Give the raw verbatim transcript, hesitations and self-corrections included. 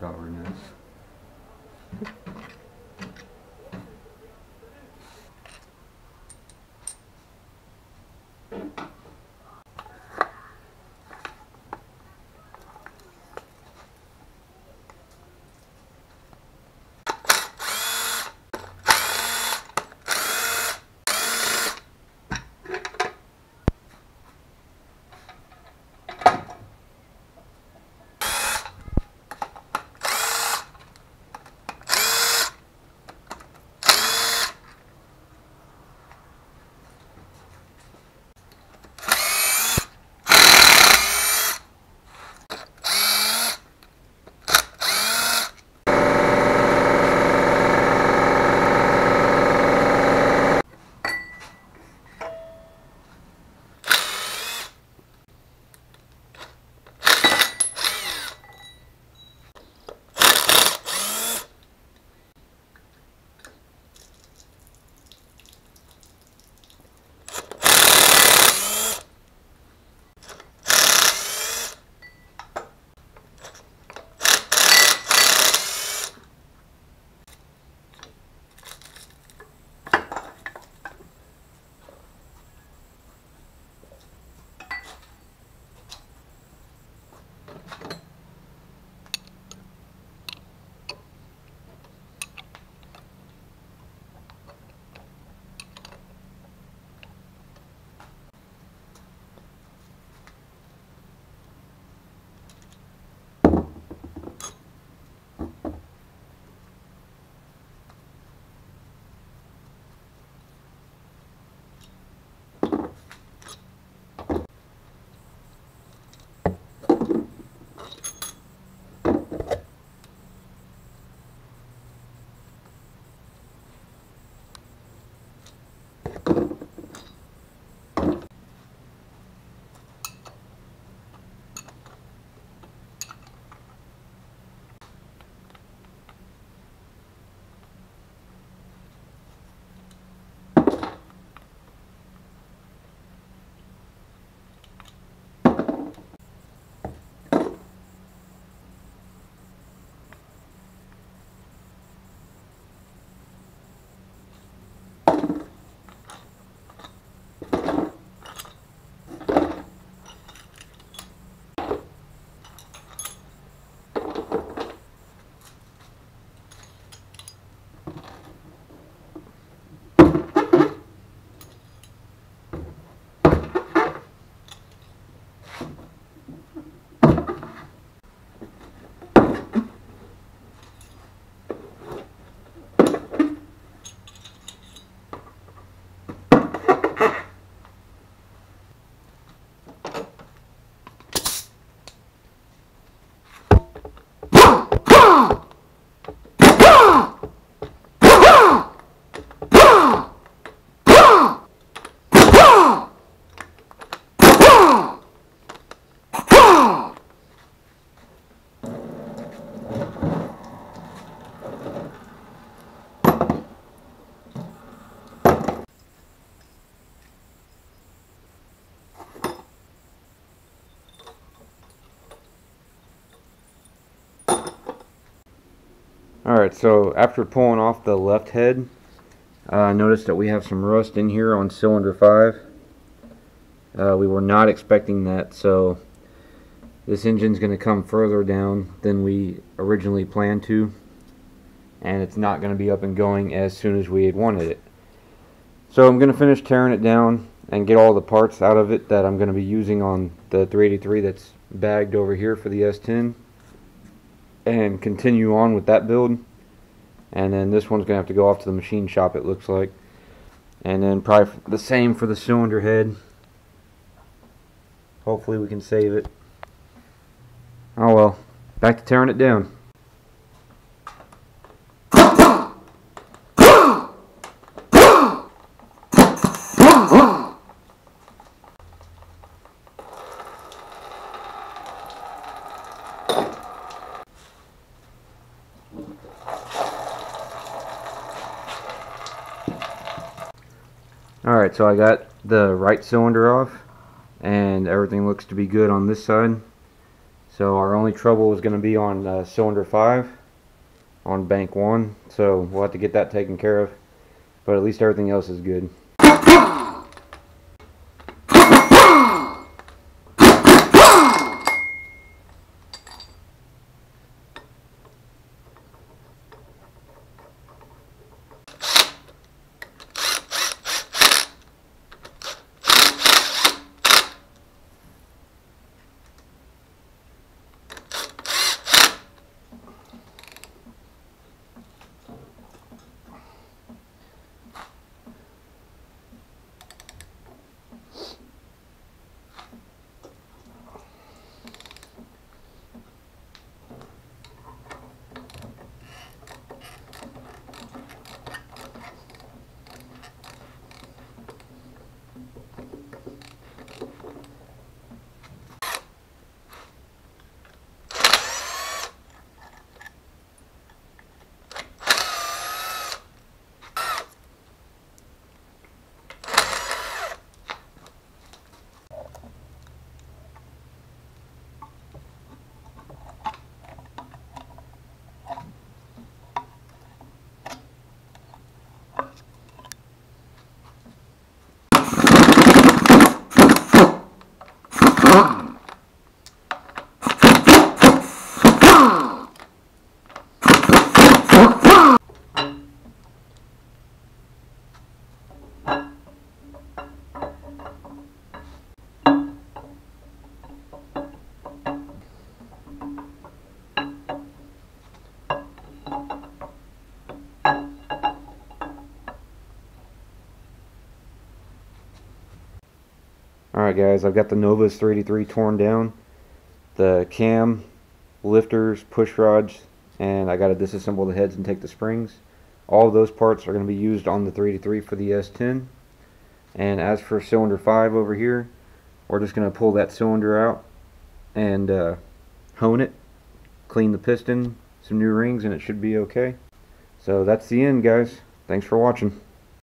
darkness. Alright, so after pulling off the left head, I uh, noticed that we have some rust in here on cylinder five. Uh, we were not expecting that, so this engine's going to come further down than we originally planned to, and it's not going to be up and going as soon as we had wanted it. So I'm going to finish tearing it down and get all the parts out of it that I'm going to be using on the three eighty-three that's bagged over here for the S ten. And continue on with that build, and then this one's gonna have to go off to the machine shop, it looks like, and then probably the same for the cylinder head. Hopefully we can save it. Oh well, back to tearing it down. Alright, so I got the right cylinder off, and everything looks to be good on this side. So our only trouble is going to be on uh, cylinder five on bank one, so we'll have to get that taken care of, but at least everything else is good. Alright guys, I've got the Nova's three eighty-three torn down, the cam, lifters, push rods, and I got to disassemble the heads and take the springs. All of those parts are going to be used on the three eighty-three for the S ten. And as for cylinder five over here, we're just going to pull that cylinder out and uh, hone it, clean the piston, some new rings, and it should be okay. So that's the end guys. Thanks for watching.